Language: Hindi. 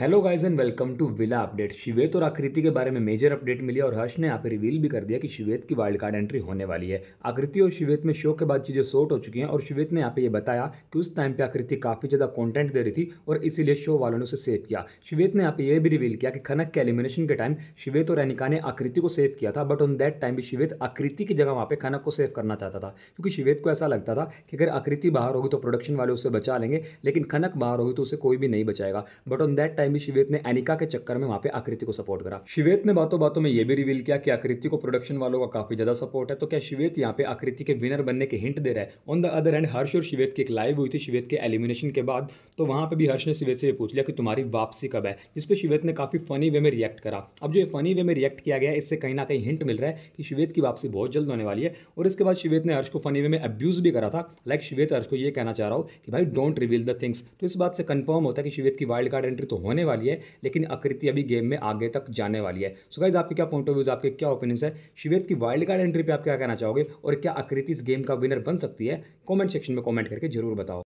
Hello guys and welcome to villa update. Shivet और आकृति के बारे में मेजर अपडेट मिली और हर्ष ने यहाँ पे रिवील भी कर दिया कि शिवेत की वाइल्ड कार्ड एंट्री होने वाली है। आकृति और शिवेत में शो के बाद चीज़ें सॉर्ट हो चुकी हैं और शिवेत ने यहाँ पे ये बताया कि उस टाइम पे आकृति काफ़ी ज़्यादा कंटेंट दे रही थी और इसीलिए शो वालों ने उसे सेव किया। शिवेत ने यहाँ पे ये भी रिवील किया कि खनक के एलिमिनेशन के टाइम शिवेत और अनिका ने आकृति को सेव किया था, बट ऑन दैट टाइम भी शिवेत आकृति की जगह वहाँ पे खनक को सेव करना चाहता था, क्योंकि शिवेत को ऐसा लगता था कि अगर आकृति बाहर होगी तो प्रोडक्शन वाले उसे बचा लेंगे, लेकिन खनक बाहर होगी तो उसे कोई भी नहीं बचाएगा। बट ऑन दैट भी शिवेत ने अनिका के चक्कर में वहां पे आकृति को सपोर्ट करा। शिवेत ने बातों-बातों में यह भी रिवील किया कि आकृति को प्रोडक्शन वालों का काफी ज्यादा सपोर्ट है, तो क्या शिवेत यहां पे आकृति के विनर बनने के हिंट दे रहा है। On the other end Harsh और शिवेत की एक लाइव हुई थी शिवेत के एलिमिनेशन के बाद, तो वहां पे भी हर्ष ने शिवेत से पूछ लिया कि तुम्हारी वापसी कब है, जिस पे शिवेत ने काफी फनी वे में रिएक्ट करा। अब जो फनी वे में रिएक्ट किया गया इससे कहीं ना कहीं हिंट मिल रहा है कि शिवेत की वापसी बहुत जल्द होने वाली है। और इसके बाद शिवेत ने हर्ष को फनी वे में अब्यूज भी करा था, लाइक शिवेत हर्ष को यह कहना चाह रहा हो कि भाई डोंट रिवील द थिंग्स। तो इस बात से कंफर्म होता है कि शिवेत की वाइल्ड कार्ड एंट्री तो होने वाली है, लेकिन आकृति अभी गेम में आगे तक जाने वाली है। सो गाइस आपके क्या पॉइंट ऑफ व्यूज, आपके क्या ओपिनियंस है शिवेत की वाइल्ड कार्ड एंट्री पे, आप क्या कहना चाहोगे और क्या आकृति इस गेम का विनर बन सकती है? कमेंट सेक्शन में कमेंट करके जरूर बताओ।